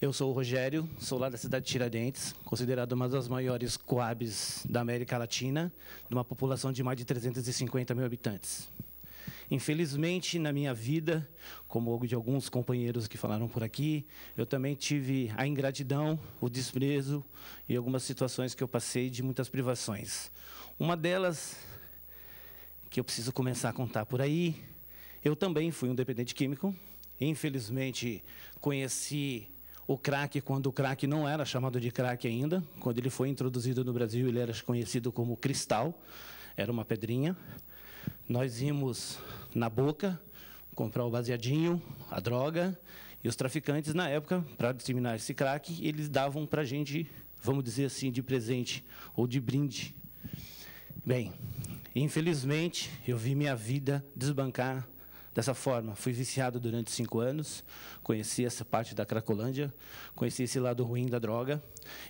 Eu sou o Rogério, sou lá da cidade de Tiradentes, considerado uma das maiores coabs da América Latina, numa população de mais de 350 mil habitantes. Infelizmente, na minha vida, como de alguns companheiros que falaram por aqui, eu também tive a ingratidão, o desprezo e algumas situações que eu passei de muitas privações. Uma delas, que eu preciso começar a contar por aí, eu também fui um dependente químico, infelizmente conheci o crack, quando o crack não era chamado de crack ainda, quando ele foi introduzido no Brasil, ele era conhecido como cristal, era uma pedrinha. Nós íamos na boca comprar o baseadinho, a droga, e os traficantes, na época, para disseminar esse crack, eles davam para a gente, vamos dizer assim, de presente ou de brinde. Bem, infelizmente, eu vi minha vida desbancar dessa forma. Fui viciado durante 5 anos, conheci essa parte da Cracolândia, conheci esse lado ruim da droga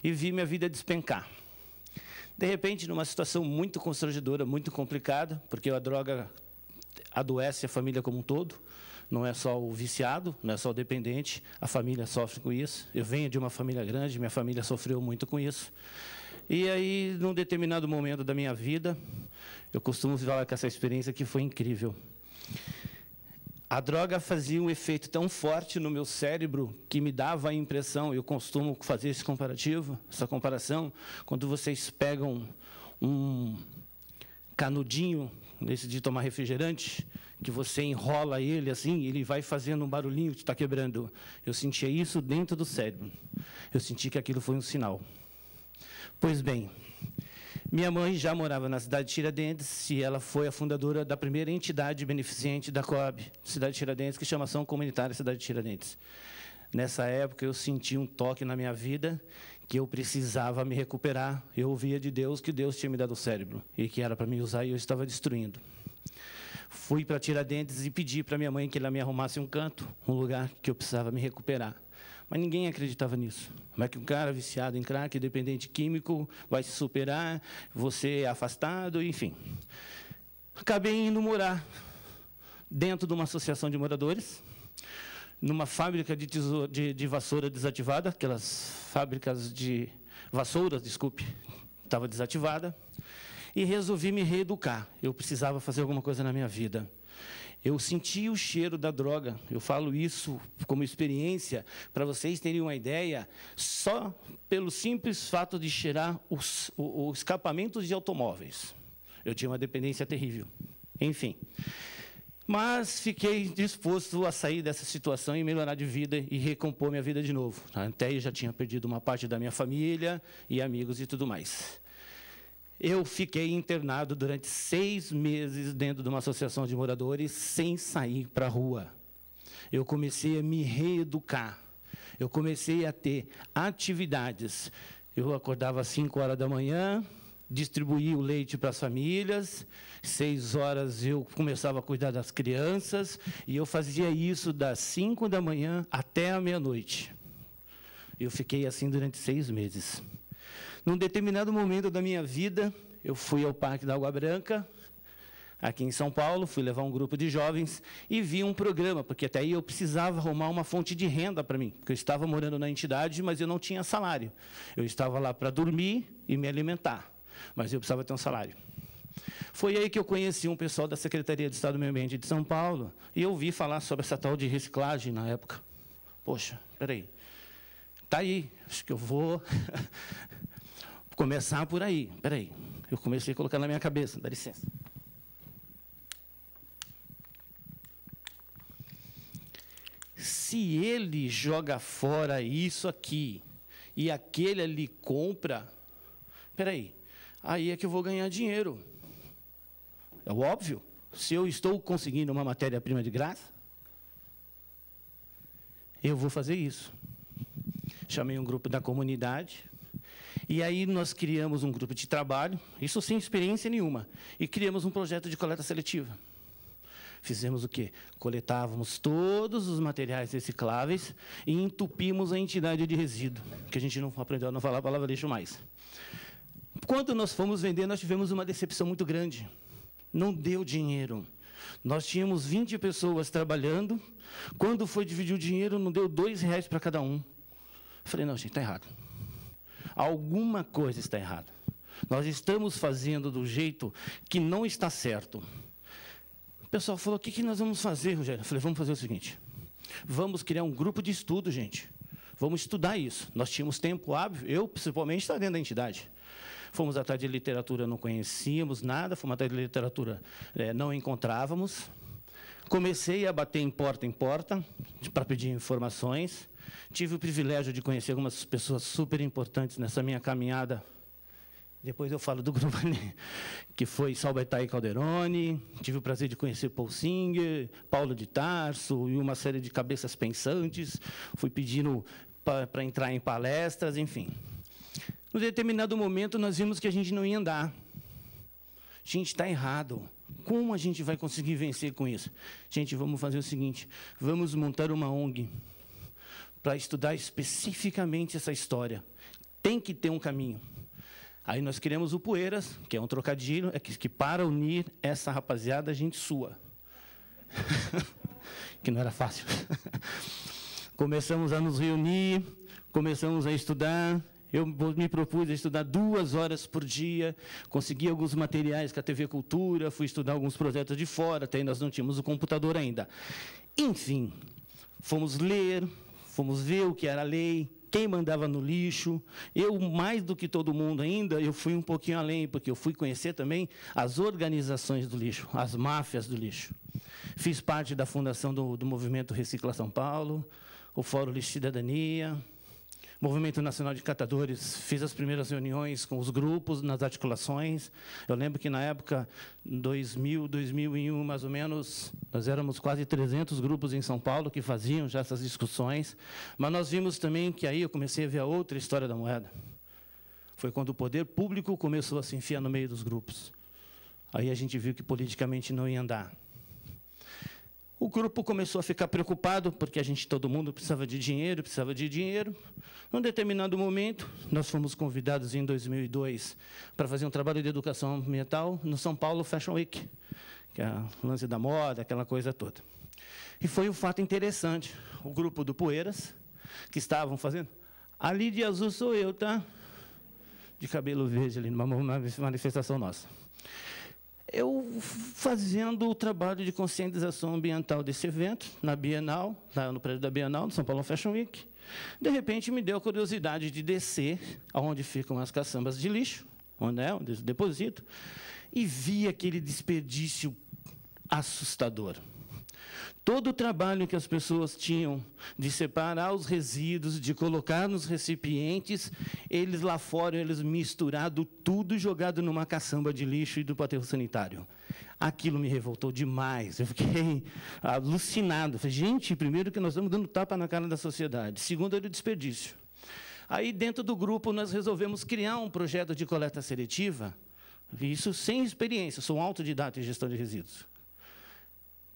e vi minha vida despencar. De repente, numa situação muito constrangedora, muito complicada, porque a droga adoece a família como um todo, não é só o viciado, não é só o dependente, a família sofre com isso. Eu venho de uma família grande, minha família sofreu muito com isso. E aí, num determinado momento da minha vida, eu costumo falar que essa experiência aqui foi incrível. A droga fazia um efeito tão forte no meu cérebro que me dava a impressão, eu costumo fazer esse comparativo, essa comparação, quando vocês pegam um canudinho, esse de tomar refrigerante, que você enrola ele assim, ele vai fazendo um barulhinho que está quebrando. Eu sentia isso dentro do cérebro. Eu senti que aquilo foi um sinal. Pois bem, minha mãe já morava na cidade de Tiradentes e ela foi a fundadora da primeira entidade beneficente da Coab, cidade de Tiradentes, que chama Ação Comunitária Cidade de Tiradentes. Nessa época, eu senti um toque na minha vida que eu precisava me recuperar. Eu ouvia de Deus que Deus tinha me dado o cérebro e que era para me usar e eu estava destruindo. Fui para Tiradentes e pedi para minha mãe que ela me arrumasse um canto, um lugar que eu precisava me recuperar. Mas ninguém acreditava nisso. Como é que um cara viciado em crack, dependente químico, vai se superar, você é afastado, enfim. Acabei indo morar dentro de uma associação de moradores, numa fábrica de vassoura desativada, aquelas fábricas de vassouras, desculpe, estava desativada, e resolvi me reeducar. Eu precisava fazer alguma coisa na minha vida. Eu senti o cheiro da droga, eu falo isso como experiência, para vocês terem uma ideia, só pelo simples fato de cheirar os escapamentos de automóveis. Eu tinha uma dependência terrível, enfim. Mas fiquei disposto a sair dessa situação e melhorar de vida e recompor minha vida de novo. Até eu já tinha perdido uma parte da minha família e amigos e tudo mais. Eu fiquei internado durante 6 meses dentro de uma associação de moradores, sem sair para a rua. Eu comecei a me reeducar, eu comecei a ter atividades. Eu acordava às 5 horas da manhã, distribuía o leite para as famílias, 6 horas eu começava a cuidar das crianças, e eu fazia isso das 5 da manhã até a meia-noite. Eu fiquei assim durante 6 meses. Num determinado momento da minha vida, eu fui ao Parque da Água Branca, aqui em São Paulo, fui levar um grupo de jovens e vi um programa, porque até aí eu precisava arrumar uma fonte de renda para mim, porque eu estava morando na entidade, mas eu não tinha salário. Eu estava lá para dormir e me alimentar, mas eu precisava ter um salário. Foi aí que eu conheci um pessoal da Secretaria de Estado do Meio Ambiente de São Paulo e eu ouvi falar sobre essa tal de reciclagem na época. Poxa, espera aí, está aí, acho que eu vou... começar por aí. Espera aí, eu comecei a colocar na minha cabeça, dá licença. Se ele joga fora isso aqui e aquele ali compra, espera aí, aí é que eu vou ganhar dinheiro. É óbvio, se eu estou conseguindo uma matéria-prima de graça, eu vou fazer isso. Chamei um grupo da comunidade... E aí nós criamos um grupo de trabalho, isso sem experiência nenhuma, e criamos um projeto de coleta seletiva. Fizemos o quê? Coletávamos todos os materiais recicláveis e entupimos a entidade de resíduo, que a gente não aprendeu a não falar a palavra lixo mais. Quando nós fomos vender, nós tivemos uma decepção muito grande. Não deu dinheiro. Nós tínhamos 20 pessoas trabalhando, quando foi dividir o dinheiro, não deu R$2 para cada um. Falei, não, gente, está errado. Alguma coisa está errada. Nós estamos fazendo do jeito que não está certo. O pessoal falou, o que nós vamos fazer, Rogério? Eu falei, vamos fazer o seguinte, vamos criar um grupo de estudo, gente. Vamos estudar isso. Nós tínhamos tempo hábil, eu, principalmente, estava dentro da entidade. Fomos atrás de literatura, não conhecíamos nada, fomos atrás de literatura, não encontrávamos. Comecei a bater em porta, para pedir informações. Tive o privilégio de conhecer algumas pessoas super importantes nessa minha caminhada. Depois eu falo do grupo ali, que foi Salvatai Calderoni. Tive o prazer de conhecer Paul Singer, Paulo de Tarso e uma série de cabeças pensantes. Fui pedindo para entrar em palestras, enfim. Num determinado momento, nós vimos que a gente não ia andar. Gente, está errado. Como a gente vai conseguir vencer com isso? Gente, vamos fazer o seguinte, vamos montar uma ONG para estudar especificamente essa história. Tem que ter um caminho. Aí nós criamos o Pueras, que é um trocadilho, que para unir essa rapaziada, a gente sua. Que não era fácil. Começamos a nos reunir, começamos a estudar. Eu me propus a estudar 2 horas por dia, consegui alguns materiais com a TV Cultura, fui estudar alguns projetos de fora, até aí nós não tínhamos o computador ainda. Enfim, fomos ler, fomos ver o que era a lei, quem mandava no lixo. Eu, mais do que todo mundo ainda, eu fui um pouquinho além, porque eu fui conhecer também as organizações do lixo, as máfias do lixo. Fiz parte da fundação do Movimento Recicla São Paulo, o Fórum Lixo e Cidadania, Movimento Nacional de Catadores, fiz as primeiras reuniões com os grupos, nas articulações. Eu lembro que, na época, em 2000, 2001, mais ou menos, nós éramos quase 300 grupos em São Paulo que faziam já essas discussões. Mas nós vimos também que aí eu comecei a ver a outra história da moeda. Foi quando o poder público começou a se enfiar no meio dos grupos. Aí a gente viu que politicamente não ia andar. O grupo começou a ficar preocupado, porque todo mundo precisava de dinheiro, Num determinado momento, nós fomos convidados em 2002 para fazer um trabalho de educação ambiental no São Paulo Fashion Week, que é o lance da moda, aquela coisa toda. E foi um fato interessante. O grupo do Pueras, que estavam fazendo... Ali de azul sou eu, tá? De cabelo verde ali, numa manifestação nossa. Eu fazendo o trabalho de conscientização ambiental desse evento, na Bienal, lá no prédio da Bienal, no São Paulo Fashion Week. De repente, me deu a curiosidade de descer aonde ficam as caçambas de lixo, onde é o deposito, e vi aquele desperdício assustador. Todo o trabalho que as pessoas tinham de separar os resíduos, de colocar nos recipientes, eles lá fora, eles misturado tudo e jogado numa caçamba de lixo e do aterro sanitário. Aquilo me revoltou demais, eu fiquei alucinado. Falei, gente, primeiro que nós estamos dando tapa na cara da sociedade, segundo era o desperdício. Aí, dentro do grupo, nós resolvemos criar um projeto de coleta seletiva, isso sem experiência, sou um autodidata em gestão de resíduos,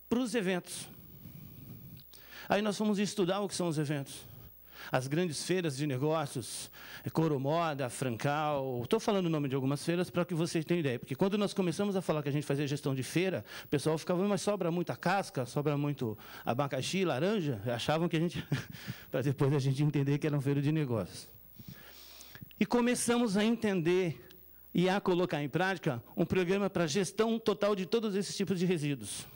para os eventos. Aí nós fomos estudar o que são os eventos. As grandes feiras de negócios, Coromoda, Francal, estou falando o nome de algumas feiras para que vocês tenham ideia, porque quando nós começamos a falar que a gente fazia gestão de feira, o pessoal ficava, mas sobra muita casca, sobra muito abacaxi, laranja, achavam que a gente, para depois a gente entender que era uma feira de negócios. E começamos a entender e a colocar em prática um programa para gestão total de todos esses tipos de resíduos.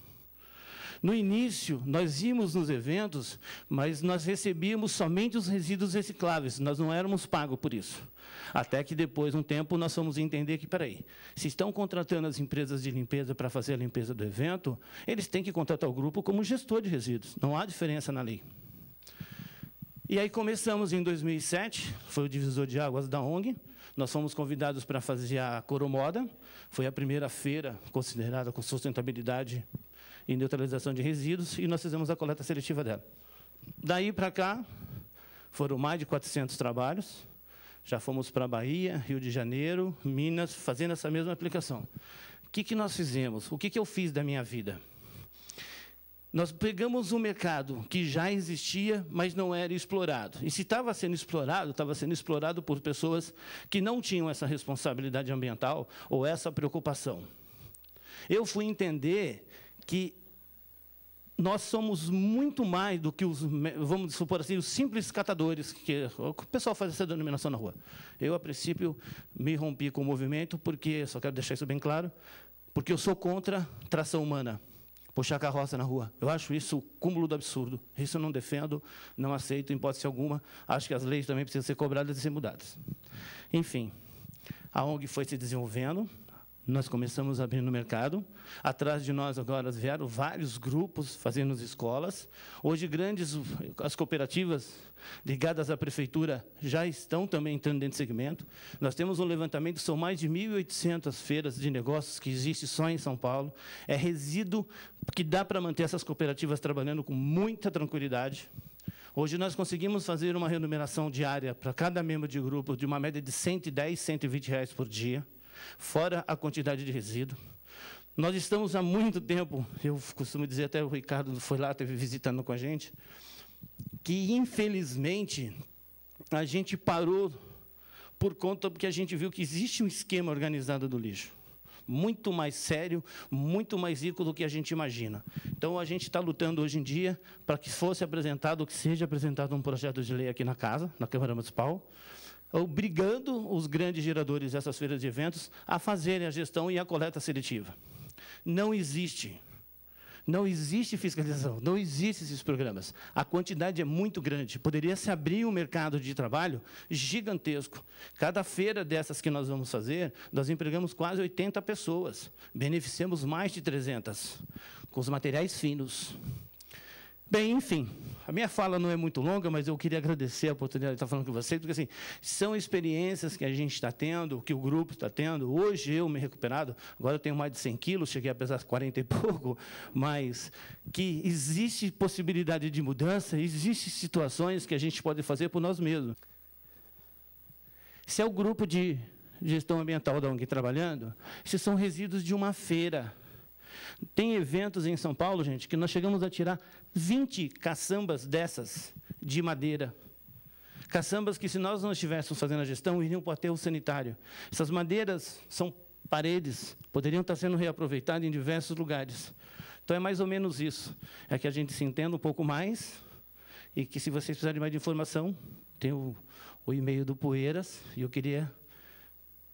No início, nós íamos nos eventos, mas nós recebíamos somente os resíduos recicláveis, nós não éramos pagos por isso. Até que depois, um tempo, nós fomos entender que, peraí, se estão contratando as empresas de limpeza para fazer a limpeza do evento, eles têm que contratar o grupo como gestor de resíduos, não há diferença na lei. E aí começamos em 2007, foi o divisor de águas da ONG, nós fomos convidados para fazer a Coromoda, foi a primeira feira considerada com sustentabilidade e neutralização de resíduos, e nós fizemos a coleta seletiva dela. Daí para cá, foram mais de 400 trabalhos, já fomos para a Bahia, Rio de Janeiro, Minas, fazendo essa mesma aplicação. O que nós fizemos? O que eu fiz da minha vida? Nós pegamos um mercado que já existia, mas não era explorado. E se estava sendo explorado por pessoas que não tinham essa responsabilidade ambiental ou essa preocupação. Eu fui entender que nós somos muito mais do que os, vamos supor assim, os simples catadores, que o pessoal faz essa denominação na rua. Eu, a princípio, me rompi com o movimento, porque, só quero deixar isso bem claro, porque eu sou contra tração humana, puxar carroça na rua. Eu acho isso o cúmulo do absurdo. Isso eu não defendo, não aceito, em hipótese alguma. Acho que as leis também precisam ser cobradas e ser mudadas. Enfim, a ONG foi se desenvolvendo, nós começamos a abrir no mercado. Atrás de nós agora vieram vários grupos fazendo as escolas. Hoje, grandes, as cooperativas ligadas à prefeitura já estão também entrando dentro do segmento. Nós temos um levantamento, são mais de 1.800 feiras de negócios que existem só em São Paulo. É resíduo que dá para manter essas cooperativas trabalhando com muita tranquilidade. Hoje nós conseguimos fazer uma remuneração diária para cada membro de grupo de uma média de 110, 120 reais por dia, fora a quantidade de resíduo. Nós estamos há muito tempo, eu costumo dizer, até o Ricardo foi lá, esteve visitando com a gente, que, infelizmente, a gente parou por conta porque a gente viu que existe um esquema organizado do lixo, muito mais sério, muito mais rico do que a gente imagina. Então, a gente está lutando hoje em dia para que fosse apresentado, ou que seja apresentado um projeto de lei aqui na casa, na Câmara Municipal, obrigando os grandes geradores dessas feiras de eventos a fazerem a gestão e a coleta seletiva. Não existe fiscalização, não existem esses programas. A quantidade é muito grande. Poderia se abrir um mercado de trabalho gigantesco. Cada feira dessas que nós vamos fazer, nós empregamos quase 80 pessoas, beneficiamos mais de 300, com os materiais finos. Bem, enfim, a minha fala não é muito longa, mas eu queria agradecer a oportunidade de estar falando com vocês, porque, assim, são experiências que a gente está tendo, que o grupo está tendo. Hoje, eu me recuperado, agora eu tenho mais de 100 quilos, cheguei a pesar 40 e pouco, mas que existe possibilidade de mudança, existem situações que a gente pode fazer por nós mesmos. Se é o grupo de gestão ambiental da ONG trabalhando, se são resíduos de uma feira. Tem eventos em São Paulo, gente, que nós chegamos a tirar 20 caçambas dessas de madeira. Caçambas que, se nós não estivéssemos fazendo a gestão, iriam para o aterro sanitário. Essas madeiras são paredes, poderiam estar sendo reaproveitadas em diversos lugares. Então, é mais ou menos isso. É que a gente se entenda um pouco mais e que, se vocês precisarem de mais informação, tem o e-mail do Pueras, e eu queria,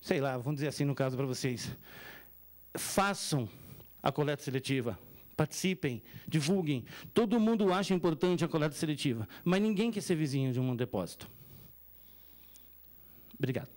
sei lá, vamos dizer assim, no caso, para vocês, façam a coleta seletiva, participem, divulguem. Todo mundo acha importante a coleta seletiva, mas ninguém quer ser vizinho de um depósito. Obrigado.